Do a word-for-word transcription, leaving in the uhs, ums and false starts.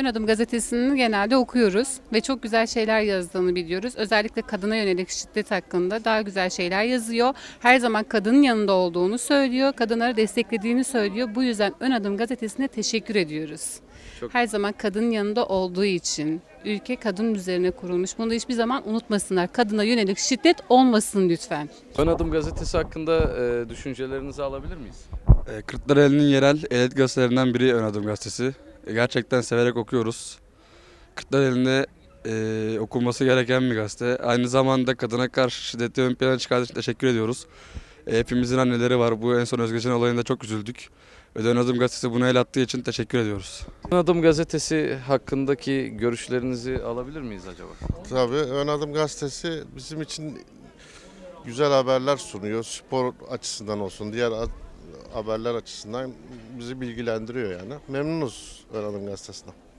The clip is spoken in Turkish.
Önadım Gazetesi'ni genelde okuyoruz ve çok güzel şeyler yazdığını biliyoruz. Özellikle kadına yönelik şiddet hakkında daha güzel şeyler yazıyor. Her zaman kadının yanında olduğunu söylüyor, kadınları desteklediğini söylüyor. Bu yüzden Önadım Gazetesi'ne teşekkür ediyoruz. Çok... Her zaman kadının yanında olduğu için, ülke kadın üzerine kurulmuş. Bunu da hiçbir zaman unutmasınlar. Kadına yönelik şiddet olmasın lütfen. Önadım Gazetesi hakkında e, düşüncelerinizi alabilir miyiz? E, Kırklareli'nin yerel eyalet gazetelerinden biri Önadım Gazetesi. Gerçekten severek okuyoruz. Kırklareli'nde e, okunması gereken bir gazete. Aynı zamanda kadına karşı şiddeti ön plana çıkardığı için teşekkür ediyoruz. E, hepimizin anneleri var. Bu en son Özgeçen olayında çok üzüldük. Önadım Gazetesi buna el attığı için teşekkür ediyoruz. Önadım Gazetesi hakkındaki görüşlerinizi alabilir miyiz acaba? Tabii. Önadım Gazetesi bizim için güzel haberler sunuyor. Spor açısından olsun, diğer haberler açısından bizi bilgilendiriyor yani. Memnunuz Önadım Gazetesi'nden.